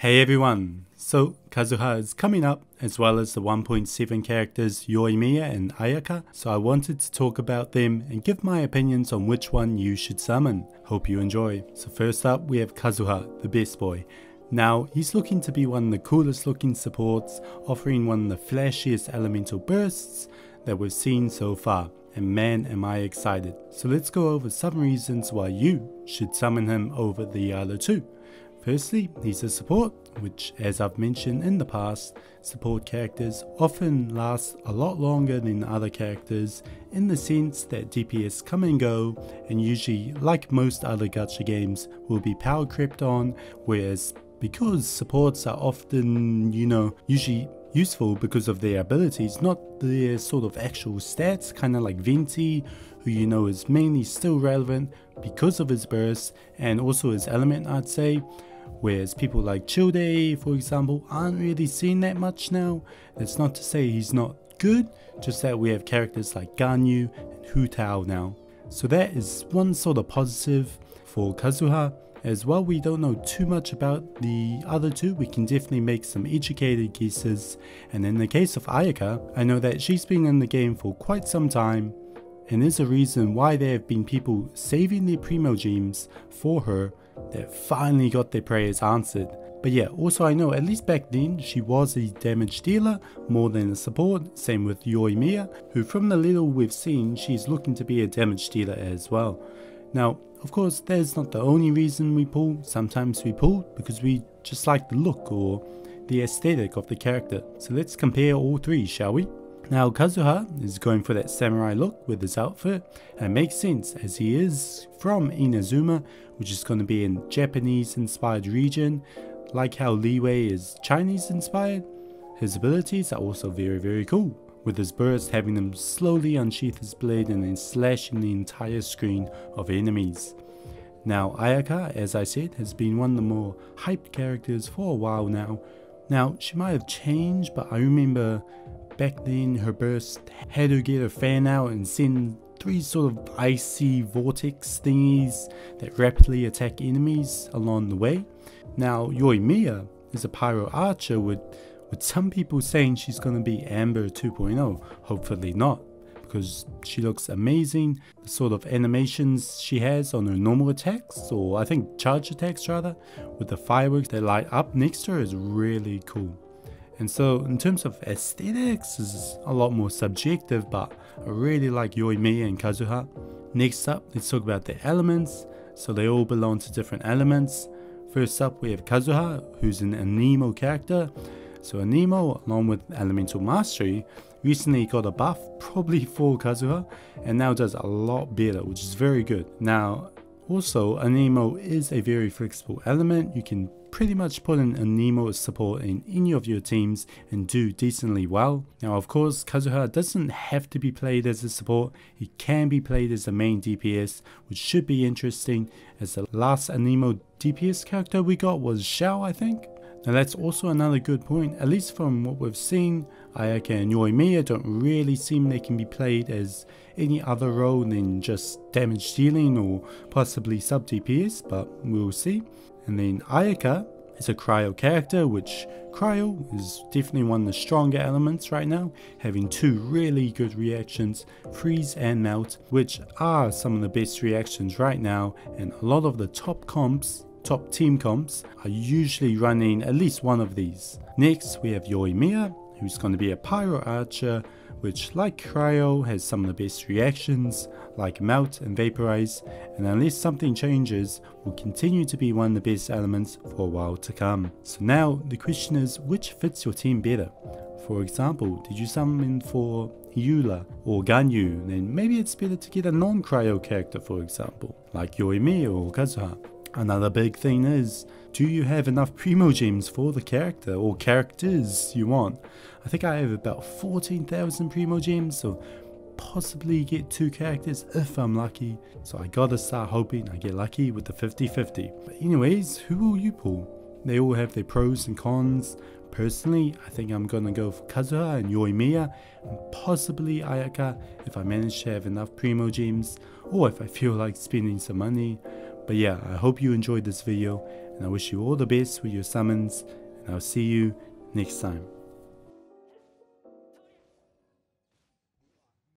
Hey everyone, so Kazuha is coming up as well as the 1.7 characters Yoimiya and Ayaka, so I wanted to talk about them and give my opinions on which one you should summon. Hope you enjoy. So first up we have Kazuha, the best boy. Now he's looking to be one of the coolest looking supports, offering one of the flashiest elemental bursts that we've seen so far, and man am I excited. So let's go over some reasons why you should summon him over the other two. Firstly, he's a support, which as I've mentioned in the past, support characters often last a lot longer than other characters in the sense that DPS come and go and usually, like most other gacha games, will be power crept on, whereas because supports are often, usually useful because of their abilities, not their sort of actual stats, kind of like Venti, who is mainly still relevant because of his burst and also his element, I'd say. Whereas people like Childe, for example, aren't really seen that much now. That's not to say he's not good, just that we have characters like Ganyu and Hu Tao now. So that is one sort of positive for Kazuha. As well, we don't know too much about the other two, we can definitely make some educated guesses. And in the case of Ayaka, I know that she's been in the game for quite some time, and is a reason why there have been people saving their primogems for her that finally got their prayers answered. But yeah, also I know at least back then she was a damage dealer more than a support, same with Yoimiya, who from the little we've seen she's looking to be a damage dealer as well. Now of course that is not the only reason we pull, sometimes we pull because we just like the look or the aesthetic of the character. So let's compare all three, shall we? Now Kazuha is going for that samurai look with his outfit, and it makes sense as he is from Inazuma, which is going to be in Japanese inspired region, like how Li Wei is Chinese inspired. His abilities are also very cool, with his burst having him slowly unsheath his blade and then slashing the entire screen of enemies. Now Ayaka, as I said, has been one of the more hyped characters for a while now. Now she might have changed, but I remember back then her burst had her get her fan out and send three sort of icy vortex thingies that rapidly attack enemies along the way. Now Yoimiya is a pyro archer with some people saying she's going to be Amber 2.0, hopefully not, because she looks amazing. The sort of animations she has on her normal attacks, or I think charge attacks rather, with the fireworks that light up next to her is really cool. And so in terms of aesthetics, this is a lot more subjective, but I really like Yoimiya and Kazuha. Next up, let's talk about the elements. So they all belong to different elements. First up we have Kazuha, who's an Anemo character. So Anemo, along with Elemental Mastery, recently got a buff, probably for Kazuha, and now does a lot better, which is very good. Now also Anemo is a very flexible element. You can pretty much put an Anemo support in any of your teams and do decently well. Now of course Kazuha doesn't have to be played as a support, he can be played as a main DPS, which should be interesting as the last Anemo DPS character we got was Xiao, I think. Now that's also another good point, at least from what we've seen, Ayaka and Yoimiya don't really seem they can be played as any other role than just damage dealing or possibly sub DPS, but we'll see. And then Ayaka is a cryo character, which cryo is definitely one of the stronger elements right now, having two really good reactions, freeze and melt, which are some of the best reactions right now, and a lot of the top team comps are usually running at least one of these. Next we have Yoimiya, who's going to be a pyro archer, which like cryo has some of the best reactions like melt and vaporize, and unless something changes will continue to be one of the best elements for a while to come. So now the question is, which fits your team better? For example, did you summon for Eula or Ganyu, then maybe it's better to get a non-cryo character, for example like Yoimiya or Kazuha. Another big thing is, do you have enough primogems for the character or characters you want? I think I have about 14,000 primogems, so possibly get two characters if I'm lucky. So I gotta start hoping I get lucky with the 50-50. But anyways, who will you pull? They all have their pros and cons. Personally, I think I'm gonna go for Kazuha and Yoimiya, and possibly Ayaka if I manage to have enough primogems, or if I feel like spending some money. But yeah, I hope you enjoyed this video, and I wish you all the best with your summons, and I'll see you next time.